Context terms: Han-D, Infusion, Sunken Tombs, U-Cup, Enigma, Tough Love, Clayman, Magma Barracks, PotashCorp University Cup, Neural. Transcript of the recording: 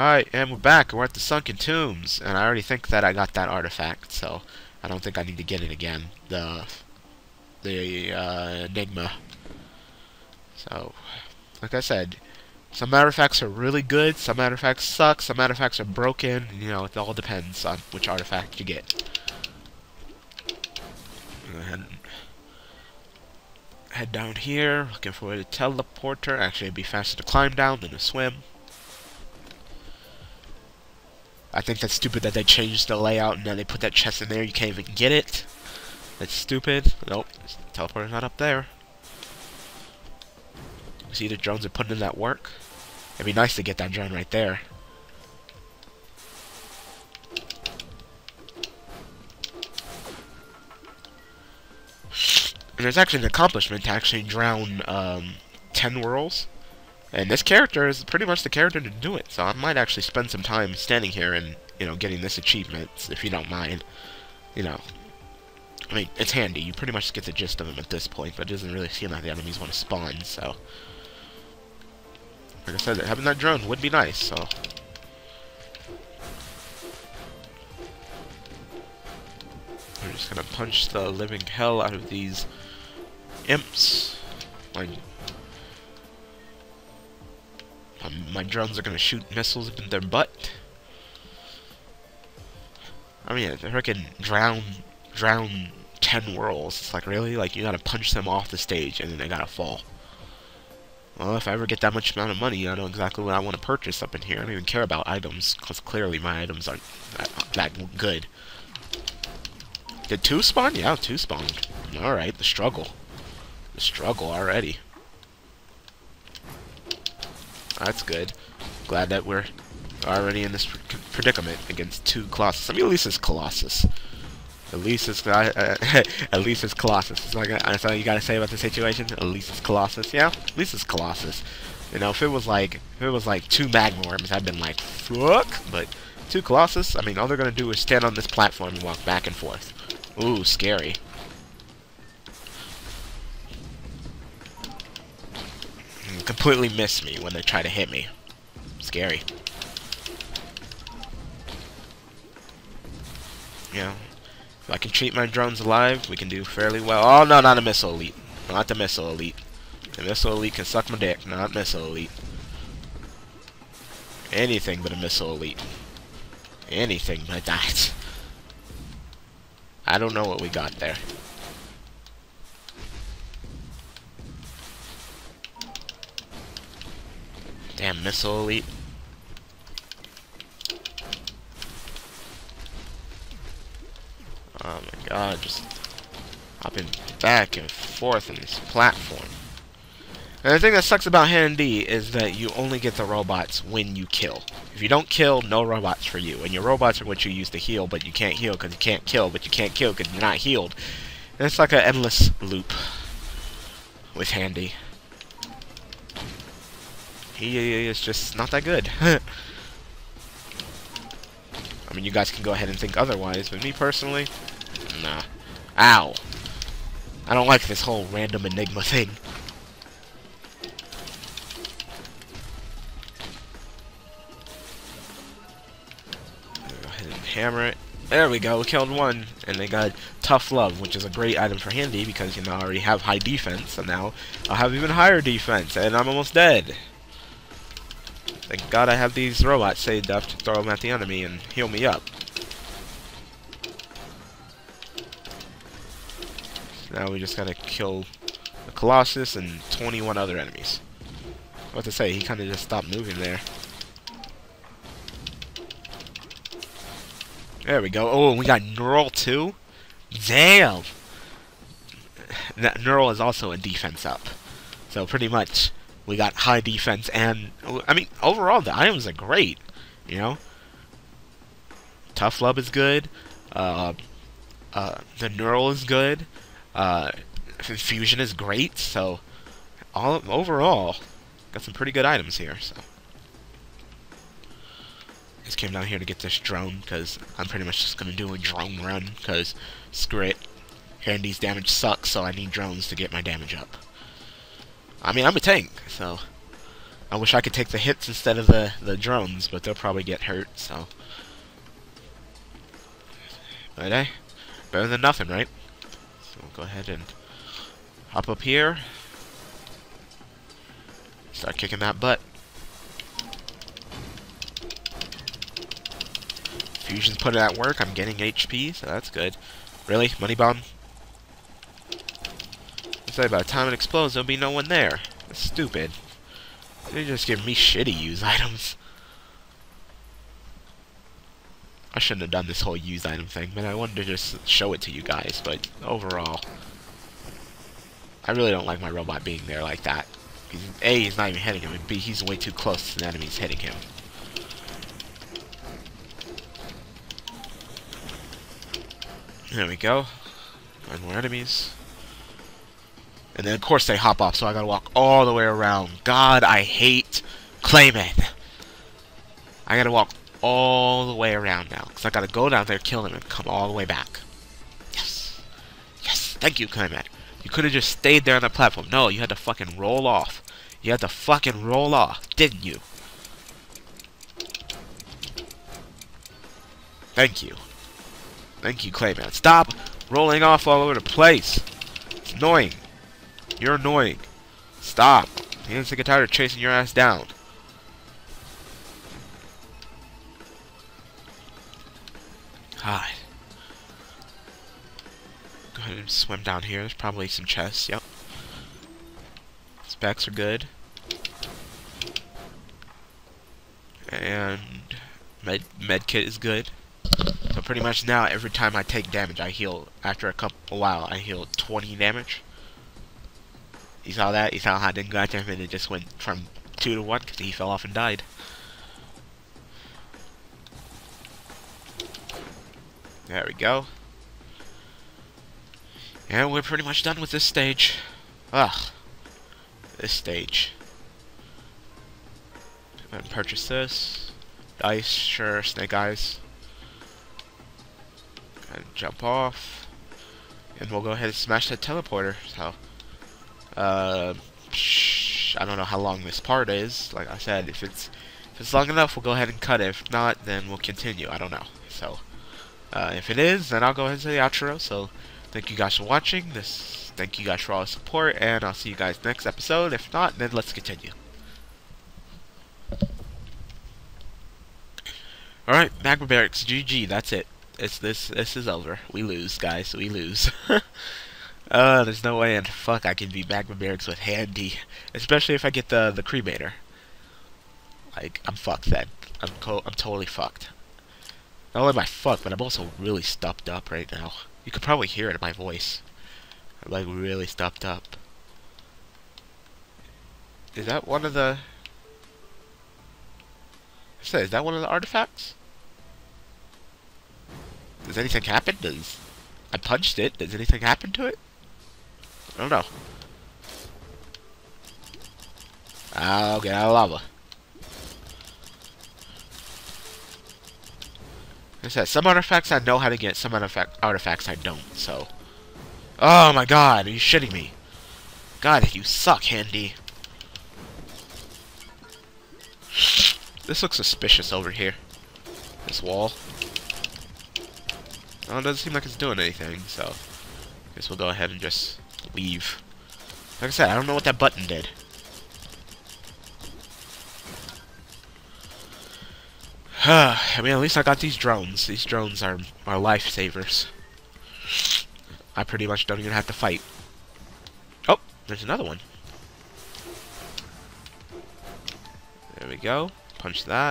Alright, and we're back. We're at the Sunken Tombs, and I already think that I got that artifact, so I don't think I need to get it again. The Enigma. So, like I said, some artifacts are really good, some artifacts suck, some artifacts are broken, you know, it all depends on which artifact you get. And head down here, looking for a teleporter. Actually, it'd be faster to climb down than to swim. I think that's stupid that they changed the layout and then they put that chest in there. You can't even get it. That's stupid. Nope, teleporter's not up there. See, the drones are putting in that work. It'd be nice to get that drone right there. And there's actually an accomplishment to actually drown 10 whirls. And this character is pretty much the character to do it, so I might actually spend some time standing here and, you know, getting this achievement, if you don't mind. You know, I mean, it's handy. You pretty much get the gist of them at this point, but it doesn't really seem like the enemies want to spawn, so. Like I said, having that drone would be nice, so. We're just gonna punch the living hell out of these imps. Like, my drones are gonna shoot missiles up in their butt. I mean, if I can drown 10 whirls, it's like, really? Like, you gotta punch them off the stage and then they gotta fall. Well, if I ever get that much amount of money, I know exactly what I want to purchase up in here. I don't even care about items, because clearly my items aren't that good. Did 2 spawn? Yeah, 2 spawned. Alright, the struggle. The struggle already. That's good. Glad that we're already in this predicament against 2 Colossus. I mean, at least it's Colossus. At least it's at least it's Colossus. It's like, that's all you gotta say about the situation. At least it's Colossus. Yeah, at least it's Colossus. You know, if it was like 2 Magma Worms, I'd been like, fuck. But 2 Colossus. I mean, all they're gonna do is stand on this platform and walk back and forth. Ooh, scary. Completely miss me when they try to hit me. Scary. You know, if I can treat my drones alive, we can do fairly well. Oh no, not a missile elite. Not the missile elite. The missile elite can suck my dick. Not missile elite. Anything but a missile elite. Anything but that. I don't know what we got there. Damn missile elite. Oh my god, just hopping back and forth in this platform. And the thing that sucks about Han-D is that you only get the robots when you kill. If you don't kill, no robots for you. And your robots are what you use to heal, but you can't heal because you can't kill, but you can't kill because you're not healed. And it's like an endless loop with Han-D. He is just not that good. I mean, you guys can go ahead and think otherwise, but me personally, nah. Ow! I don't like this whole random Enigma thing. Go ahead and hammer it. There we go, we killed 1, and they got Tough Love, which is a great item for Han-D because, you know, I already have high defense, and now I'll have even higher defense, and I'm almost dead. Thank God I have these robots saved up to throw them at the enemy and heal me up. So now we just gotta kill the Colossus and 21 other enemies. What to say, he kinda just stopped moving there. There we go. Oh, and we got Neural too? Damn! That Neural is also a defense up. So pretty much, we got high defense, and I mean, overall the items are great. You know, Tough Love is good. The Neural is good. Infusion is great. So, overall, got some pretty good items here. So, just came down here to get this drone because I'm pretty much just gonna do a drone run because screw it. Han-D's damage sucks, so I need drones to get my damage up. I mean, I'm a tank, so I wish I could take the hits instead of the drones, but they'll probably get hurt, so. Right, eh? Better than nothing, right? So we'll go ahead and hop up here. Start kicking that butt. Fusion's put it at work. I'm getting HP, so that's good. Really? Money bomb? It's like by the time it explodes, there'll be no one there. That's stupid. They just give me shitty use items. I shouldn't have done this whole use item thing, but I wanted to just show it to you guys, but overall, I really don't like my robot being there like that. Because A, he's not even hitting him, and B, he's way too close to the enemies hitting him. There we go. 9 more enemies. And then, of course, they hop off, so I gotta walk all the way around. God, I hate Clayman. I gotta walk all the way around now, because I gotta go down there, kill him, and come all the way back. Yes. Yes, thank you, Clayman. You could've just stayed there on the platform. No, you had to fucking roll off. You had to fucking roll off, didn't you? Thank you. Thank you, Clayman. Stop rolling off all over the place. It's annoying. You're annoying. Stop. He doesn't get tired of chasing your ass down. God. Go ahead and swim down here. There's probably some chests. Yep. Specs are good. And medkit is good. So pretty much now, every time I take damage, I heal. After a while, I heal 20 damage. You saw that? You saw how I didn't go after him, and it just went from 2 to 1 because he fell off and died. There we go. And we're pretty much done with this stage. Ugh. This stage. And purchase this. Dice, sure, snake eyes. And jump off. And we'll go ahead and smash that teleporter. So. I don't know how long this part is. Like I said, if it's long enough, we'll go ahead and cut it. If not, then we'll continue. I don't know. So, if it is, then I'll go ahead and say the outro. So, thank you guys for watching. Thank you guys for all the support, and I'll see you guys next episode. If not, then let's continue. All right, Magma Barracks, GG. That's it. This is over. We lose, guys. We lose. There's no way in fuck I can be Magma Barracks with Han-D. Especially if I get the cremator. Like, I'm fucked then. I'm totally fucked. Not only am I fucked, but I'm also really stuffed up right now. You could probably hear it in my voice. I'm, like, really stuffed up. Is that one of the... Is that one of the artifacts? Does anything happen? Does... I punched it. Does anything happen to it? I don't know. I'll get out of lava. I said, some artifacts I know how to get, some artifacts I don't, so... Oh my god, are you shitting me? God, you suck, Han-D. This looks suspicious over here. This wall. Oh, it doesn't seem like it's doing anything, so... Guess we'll go ahead and just... leave. Like I said, I don't know what that button did. I mean, at least I got these drones. These drones are lifesavers. I pretty much don't even have to fight. Oh, there's another one. There we go. Punch that.